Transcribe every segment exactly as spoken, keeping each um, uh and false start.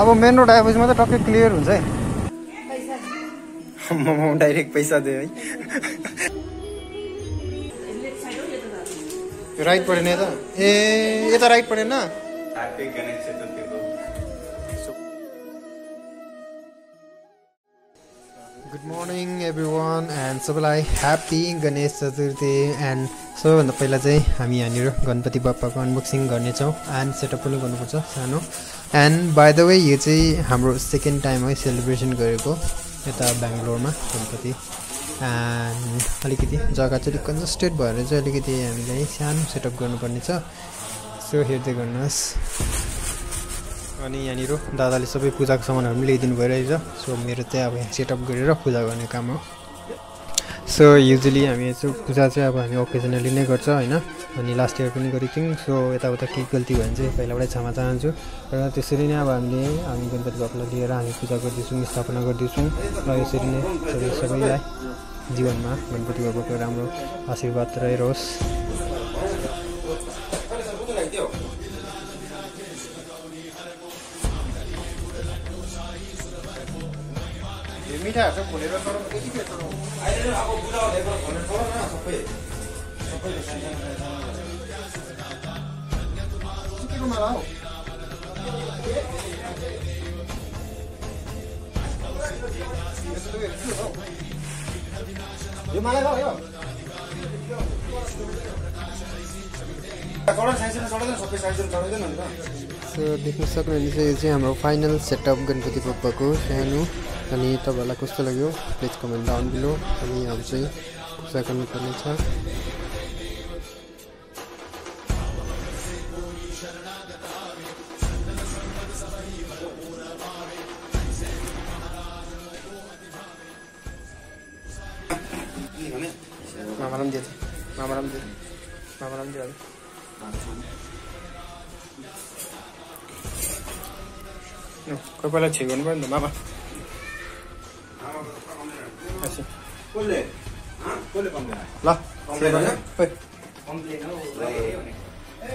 अब main road आएपछि मात्र टक्कै क्लियर हुन्छ है। पैसा मम्मा डाइरेक्ट पैसा दे है। राइट पढेन त ए यता राइट पढेन न कार्तिक गणेश चतुर्थीको। गुड मॉर्निङ एभ्रीवन एन्ड सबैलाई ह्याप्पी गणेश चतुर्थी एन्ड सबैभन्दा पहिला चाहिँ हामी यहाँनिर गणपति बाप्पाको अनबक्सिङ गर्नेछौँ एन्ड सेटअप पनि गर्नुपर्छ सानो। एन्ड बाई द वे यो चाहिँ हाम्रो सेकेन्ड टाइम है सेलिब्रेसन गरेको यता बेङ्गलोरमा गणपति। एन्ड अलिकति जग्गा चाहिँ कन्जस्टेड भएर चाहिँ अलिकति हामीलाई सानो सेटअप गर्नुपर्ने छ, सो हेर्दै गर्नुहोस्। अनि यहाँनिर दादाले सबै पूजाको सामानहरू पनि ल्याइदिनु भइरहेछ, सो मेरो चाहिँ अब यहाँ सेटअप गरेर पूजा गर्ने काम हो। सो युजली हामी यसो पूजा चाहिँ अब हामी ओकेजनली नै गर्छ होइन, अनि लास्ट इयर पनि गरेको थियौँ। सो यताउता केही गल्ती भयो भने चाहिँ पहिलाबाटै क्षमा चाहन्छु र त्यसरी नै अब हामीले हामी गणपति बाप्पालाई लिएर हामी पूजा गर्दैछौँ, स्थापना गर्दैछौँ र यसरी नै सबैलाई जीवनमा गणपति बाप्पाको राम्रो आशीर्वाद रहिरहोस्। मिठा सब खोलेर तर त्यति के तर अहिले अब पूजा हुँदै पर खोल्नु पर्यो न सबै सबै सुकिनु माला हो यो माला हो यो कोडा साइजले छोड्दैन सबै साइजले छोड्दैन नि त। सो देख्न सक्नुहुन्छ यो चाहिँ हाम्रो फाइनल सेटअप गणपति बाप्पाको सानो। अनि तपाईलाई कस्तो लाग्यो प्लिज कमेन्ट डाउन बिलो। अनि अब चाहिँ पूजा गर्नुपर्ने छ। मामाराम दिए मामाराम दिए मामाराम दिए कोही बेला छिर्नु गर्नुपर्यो नि त मामा। कोले हां कोले कम गया ल कम गया है कम ले ना ए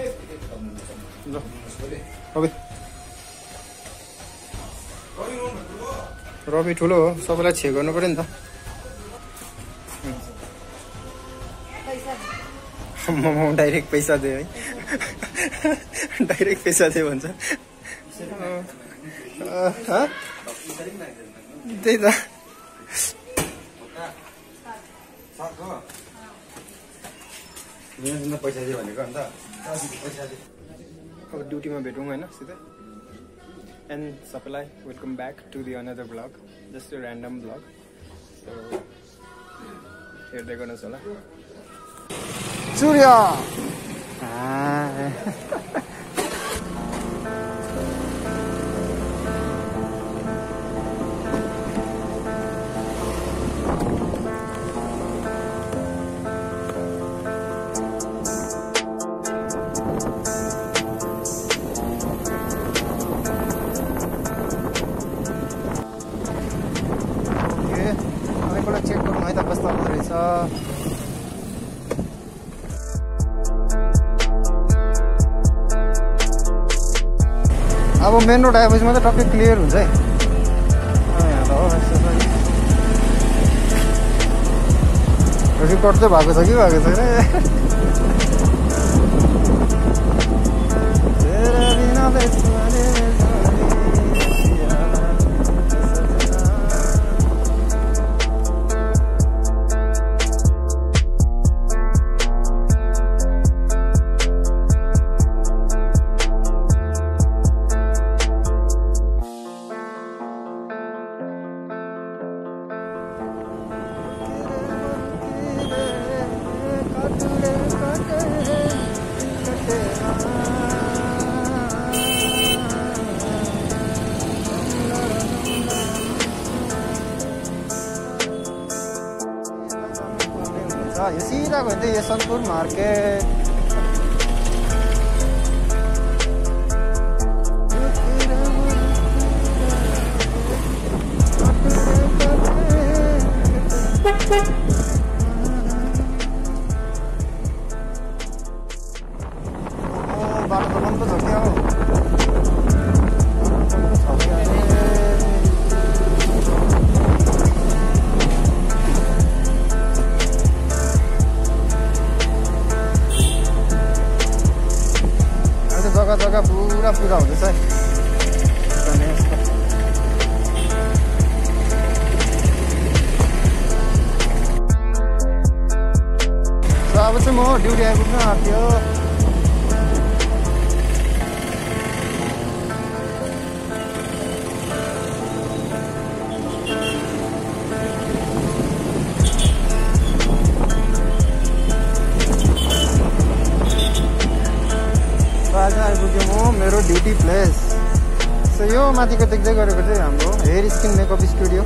कम ले लो अबे रवि ठुलो हो सबैलाई छे गर्नु पर्यो नि त। पैसा मम्मा डाइरेक्ट पैसा दे है। डाइरेक्ट पैसा दे भन्छ ह दे दा पैसा दिए भनेको अन्त पैसा दिए अब ड्युटीमा भेटौँ होइन सिधै। एन्ड सबैलाई welcome back to the another blog, just random blog, so हेर्दै गर्नुहोस् होला। सूर्य अब मेन रोड आएपछि मात्रै टक्कै क्लियर हुन्छ है। यहाँ त हो रिपोर्ट चाहिँ भएको छ कि भएको छ अरे। यो सीधा गए थे यसनपुर मार्केट। बाटो त बन्द छ क्या हो म ड्युटी आइपुग्न आँट्यो। आज आइपुग्यो म मेरो ड्युटी प्लेस। सो यो माथिको देख्दै गरेको चाहिँ हाम्रो hair skin makeup studio.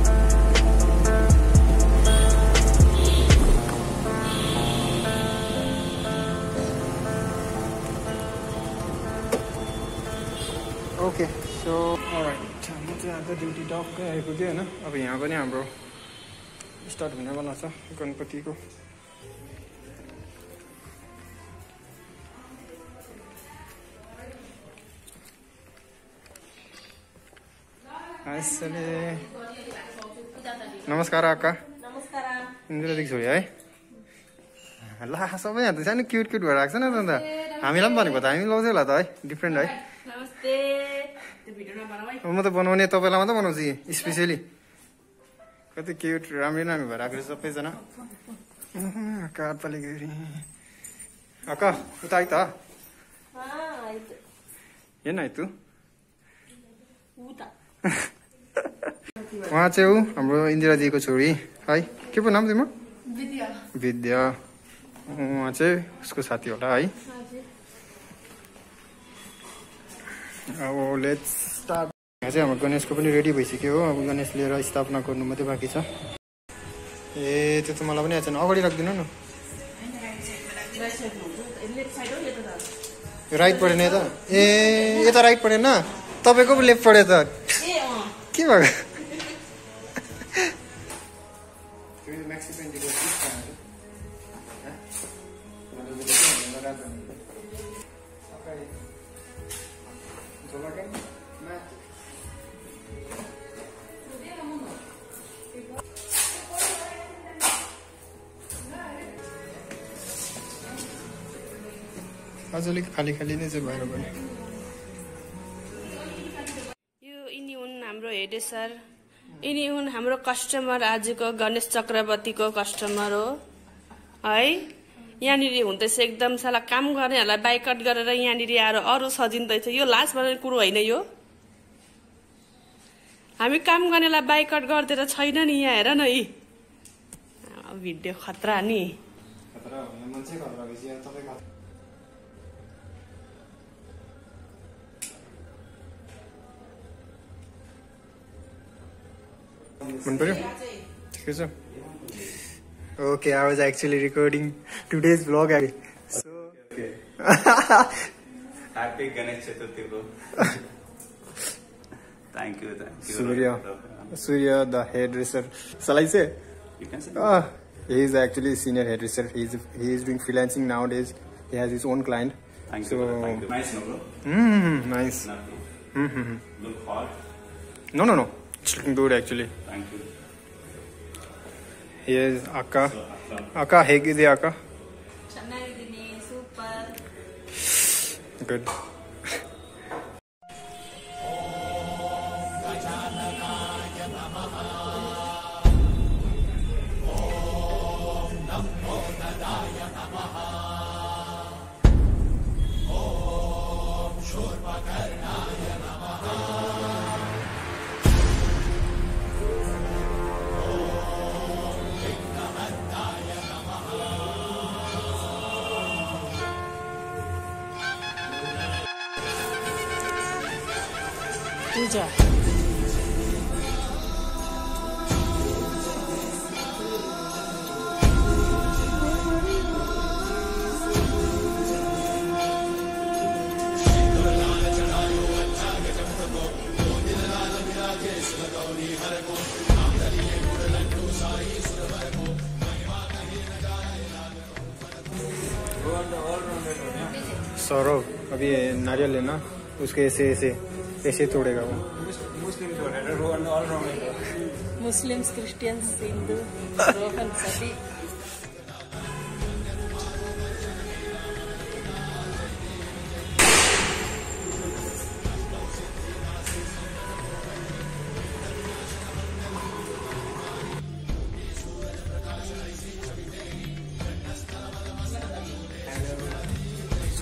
Okay so alright म चाहिँ आज ड्युटी टक्कै आइपुग्यो हैन। अब यहाँ पनि हाम्रो स्टार्ट हुनेवाला छ गणपतिको। आइसले नमस्कार आका। नमस्कार इन्द्र दिक छोरी है। ल सबै यहाँ त सानो क्यूट क्यूट भएर आक्छ न त। हामीलाई पनि भनेको त हामी लाउँछ होला त है डिफरेन्ट है। नमस्ते म त बनाउने तपाईलाई मात्र बनाउँछु स्पेशली। कति क्युट राम्रो नामी भएर आएको सबैजना। अक्का तले गरी अक्का उता आइ त हेर्न है तु उता। उहाँ चाहिँ हाम्रो इन्दिराजीको छोरी है। के पो नाम तिम्रो? विद्या। विद्या उहाँ चाहिँ उसको साथी होला है। अब लेट्स स्टार्ट। यहाँ चाहिँ हाम्रो गणेशको पनि रेडी भइसक्यो हो। अब गणेश लिएर स्थापना गर्नु मात्रै बाँकी छ। ए त्यो त मलाई पनि आएको छैन। अगाडि राखिदिनु न। राइट परेन यता? ए यता राइट परेन तपाईँको पो लेफ्ट पऱ्यो त। के भयो? आज अलिक खाली खाली नै छ बाहिर पनि। यो यिनी हुन् हाम्रो हेड सर। यिनी हुन् हाम्रो कस्टमर। आजको गणेश चक्रवर्तीको कस्टमर हो है। यहाँनिर हुँदैछ एकदम साला काम गर्नेहरूलाई बाइकट गरेर यहाँनिर आएर अरू सजिँदैछ। यो लास्ट भन्ने कुरो होइन। यो हामी काम गर्नेलाई बाइकट गरिदिएर छैन नि। यहाँ हेर न यी भिडियो खतरा नि। मन पर्यो? ठिकै छ। Okay I was actually recording today's blog. So happy Ganesh Chaturthi bro. Thank you thank you Surya Surya the head dresser सलाई से। You can say he is actually senior head dresser. He is he is doing freelancing nowadays. He has his own client. Thank you thank you. Nice bro. Hmm nice. Hmm look hot. No no no It's looking good actually. Thank you. Yes, Akka. Akka, hey, is it Akka? Chennai, super. Good. Pooja Saurabh अभी नारियल लेना उसके ऐसे ऐसे ऐसे तोड़ेगा वो। मुस्लिम तो Muslims Christians Hindu सभी।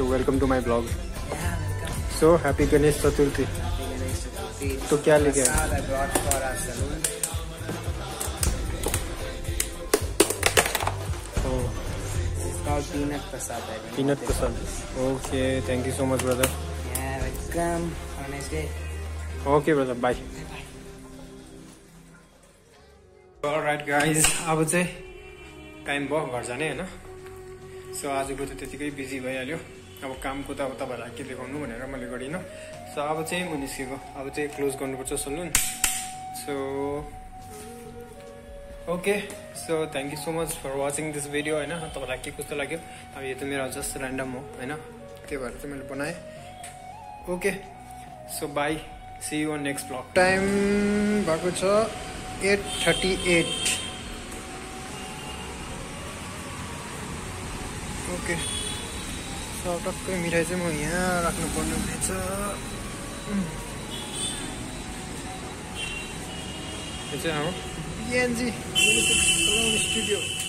So welcome to my blog. So happy Ganesh Chaturthi. तो क्या लेके आए? पीनट प्रसाद है। Peanut prasad, okay, thank you so much brother. Welcome, okay brother, bye. Alright guys, अब चाहिँ टाइम भयो घर जाने हैन। सो आजको त त्यतिकै बिजी भइहाल्यो। अब कामको त अब तपाईहरुलाई के देखाउनु भनेर मैले गरिन। सो अब चाहिँ म निस्केको, अब चाहिँ क्लोज गर्नुपर्छ salon. So okay, so thank you so much for watching this video हैन। तपाईहरुलाई के कस्तो लाग्यो? अब यो त मेरो जस्ट र्यान्डम हो हैन, त्यही भएर चाहिँ मैले बनाए। Okay, so bye, see you on next blog. Time भएको छ eight thirty-eight. ओके, सो टक्कै मिठाई चाहिँ म यहाँ राख्नुपर्ने रहेछ। यो चाहिँ हाम्रो बिएनजी म्युजिक स्टुडियो।